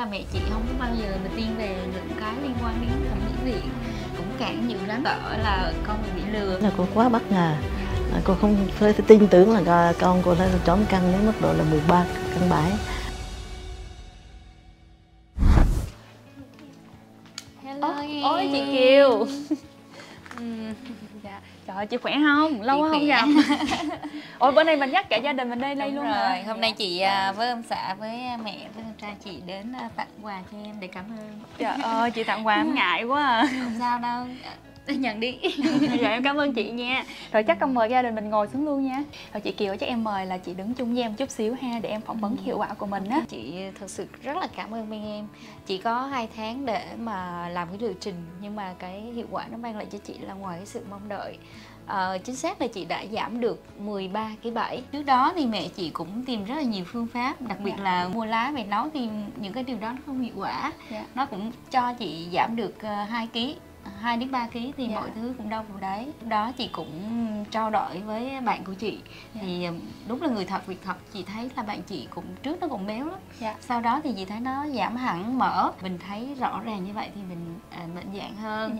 Là mẹ chị không có bao giờ mà tiên về những cái liên quan đến thẩm mỹ viện, cũng cản nhiều lắm, sợ là con bị lừa. Là cô quá bất ngờ, cô không tin tưởng là con cô đã trốn căng đến mức độ là 13 cân 7. Ôi chị Kiều. Dạ. Trời ơi, chị khỏe không? Lâu quá không gặp. Ôi bữa nay mình dắt cả gia đình mình đây đây luôn rồi. Hôm nay chị với ông xã, với mẹ, với con trai chị đến tặng quà cho em để cảm ơn. Trời ơi, chị tặng quà em ngại quá à. Không sao đâu, nhận đi. Dạ em cảm ơn chị nha. Rồi chắc con mời gia đình mình ngồi xuống luôn nha. Rồi chị Kiều chắc em mời là chị đứng chung với em chút xíu ha, để em phỏng vấn hiệu quả của mình á. Chị thật sự rất là cảm ơn bên em. Chỉ có 2 tháng để mà làm cái liệu trình, nhưng mà cái hiệu quả nó mang lại cho chị là ngoài cái sự mong đợi. Chính xác là chị đã giảm được 13,7. Trước đó thì mẹ chị cũng tìm rất là nhiều phương pháp, đặc biệt là mua lá về nấu thì những cái điều đó nó không hiệu quả. Nó cũng cho chị giảm được 2 kg, 2 đến 3 kg thì mọi thứ cũng đâu vào đấy. Đó chị cũng trao đổi với bạn của chị, thì đúng là người thật việc thật, chị thấy là bạn chị cũng trước nó cũng béo lắm, sau đó thì chị thấy nó giảm hẳn mỡ. Mình thấy rõ ràng như vậy thì mình mạnh dạn hơn,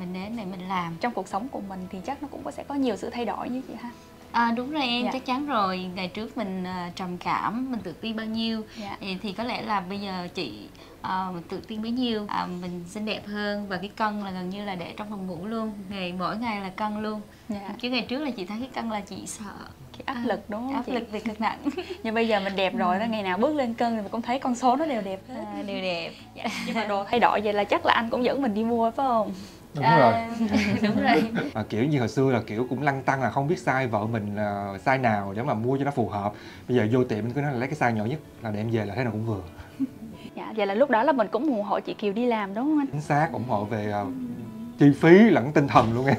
mình đến để mình làm. Trong cuộc sống của mình thì chắc nó cũng sẽ có nhiều sự thay đổi như chị ha. À, đúng rồi em, chắc chắn rồi. Ngày trước mình trầm cảm, mình tự ti bao nhiêu thì có lẽ là bây giờ chị tự tin bấy nhiêu, mình xinh đẹp hơn, và cái cân là gần như là để trong phòng ngủ luôn, mỗi ngày là cân luôn. Chứ ngày trước là chị thấy cái cân là chị sợ cái áp lực, đúng không? Áp lực về cân nặng. Nhưng bây giờ mình đẹp rồi đó, ngày nào bước lên cân thì mình cũng thấy con số nó đều đẹp hết. Đều đẹp. Nhưng mà đồ thay đổi vậy là chắc là anh cũng dẫn mình đi mua phải không? Đúng rồi. Đúng rồi. Kiểu như hồi xưa là kiểu cũng lăn tăn là không biết size vợ mình là size nào để mà mua cho nó phù hợp. Bây giờ vô tiệm mình cứ nói là lấy cái size nhỏ nhất là để em về là thế nào cũng vừa. Dạ, vậy là lúc đó là mình cũng ủng hộ chị Kiều đi làm đúng không anh? Chính xác, ủng hộ về chi phí lẫn tinh thần luôn em.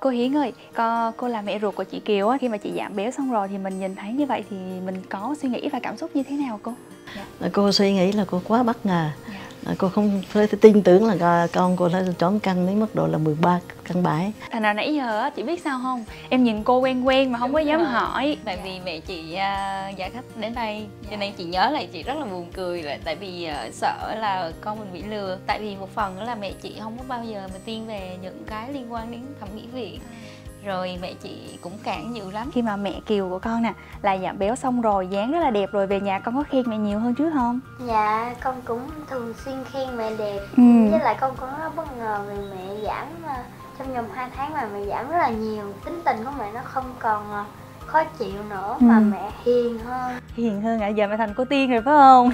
Cô Hiến ơi, cô là mẹ ruột của chị Kiều á, khi mà chị giảm béo xong rồi thì mình nhìn thấy như vậy thì mình có suy nghĩ và cảm xúc như thế nào cô? Cô suy nghĩ là cô quá bất ngờ, cô không tin tưởng là con cô đã trốn căng đến mức độ là 13 cân 7. Thành ra nãy giờ chị biết sao không, em nhìn cô quen quen mà không có dám hỏi. Tại vì mẹ chị giải khách đến đây cho nên chị nhớ lại, chị rất là buồn cười là tại vì sợ là con mình bị lừa. Tại vì một phần là mẹ chị không có bao giờ mà tiên về những cái liên quan đến thẩm mỹ viện, rồi mẹ chị cũng cản nhiều lắm. Khi mà mẹ Kiều của con nè là giảm béo xong rồi, dáng rất là đẹp rồi, về nhà con có khen mẹ nhiều hơn trước không? Dạ, con cũng thường xuyên khen mẹ đẹp. Với lại con cũng rất bất ngờ vì mẹ giảm trong vòng 2 tháng mà mẹ giảm rất là nhiều. Tính tình của mẹ nó không còn khó chịu nữa mà mẹ hiền hơn. Hiền hơn ạ, giờ mẹ thành cô Tiên rồi phải không?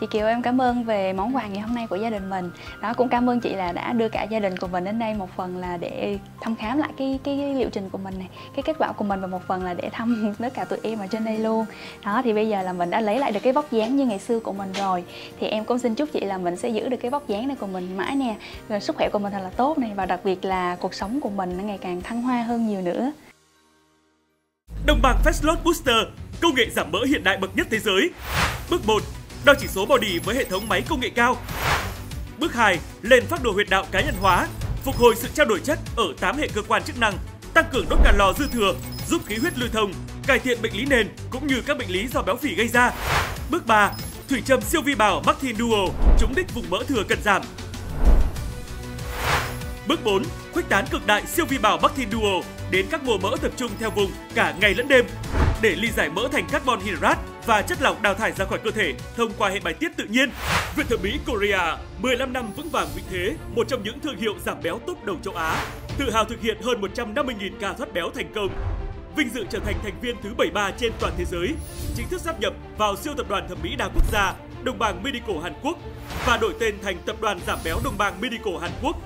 Chị Kiều, em cảm ơn về món quà ngày hôm nay của gia đình mình. Đó, cũng cảm ơn chị là đã đưa cả gia đình của mình đến đây, một phần là để thăm khám lại cái liệu trình của mình này, cái kết quả của mình, và một phần là để thăm tất cả tụi em ở trên đây luôn. Đó thì bây giờ là mình đã lấy lại được cái vóc dáng như ngày xưa của mình rồi, thì em cũng xin chúc chị là mình sẽ giữ được cái vóc dáng này của mình mãi nè, rồi sức khỏe của mình thật là tốt này, và đặc biệt là cuộc sống của mình ngày càng thăng hoa hơn nhiều nữa. Dongbang Fastload Booster, công nghệ giảm mỡ hiện đại bậc nhất thế giới. Bước 1, đo chỉ số body với hệ thống máy công nghệ cao. Bước 2, lên phác đồ huyệt đạo cá nhân hóa, phục hồi sự trao đổi chất ở 8 hệ cơ quan chức năng, tăng cường đốt calo dư thừa, giúp khí huyết lưu thông, cải thiện bệnh lý nền cũng như các bệnh lý do béo phì gây ra. Bước 3, thủy châm siêu vi bào Martin Duo, chống đích vùng mỡ thừa cần giảm. Bước 4, khuếch tán cực đại siêu vi bào Martin Duo đến các mô mỡ tập trung theo vùng cả ngày lẫn đêm để ly giải mỡ thành carbon hydrate và chất lỏng đào thải ra khỏi cơ thể thông qua hệ bài tiết tự nhiên. Viện thẩm mỹ Korea 15 năm vững vàng vị thế, một trong những thương hiệu giảm béo top đầu châu Á, tự hào thực hiện hơn 150.000 ca thoát béo thành công, vinh dự trở thành thành viên thứ 73 trên toàn thế giới, chính thức sáp nhập vào siêu tập đoàn thẩm mỹ đa quốc gia Dongbang Medical Hàn Quốc và đổi tên thành tập đoàn giảm béo Dongbang Medical Hàn Quốc.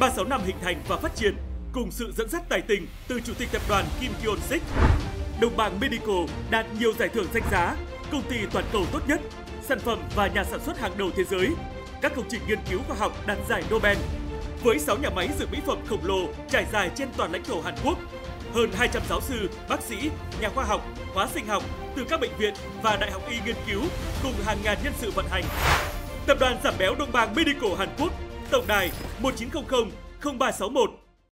36 năm hình thành và phát triển cùng sự dẫn dắt tài tình từ chủ tịch tập đoàn Kim Kyun-sik. Dongbang Medical đạt nhiều giải thưởng danh giá, công ty toàn cầu tốt nhất, sản phẩm và nhà sản xuất hàng đầu thế giới, các công trình nghiên cứu khoa học đạt giải Nobel. Với 6 nhà máy dược mỹ phẩm khổng lồ trải dài trên toàn lãnh thổ Hàn Quốc, hơn 200 giáo sư, bác sĩ, nhà khoa học, hóa sinh học từ các bệnh viện và đại học y nghiên cứu cùng hàng ngàn nhân sự vận hành. Tập đoàn giảm béo Dongbang Medical Hàn Quốc, tổng đài 1900 0361.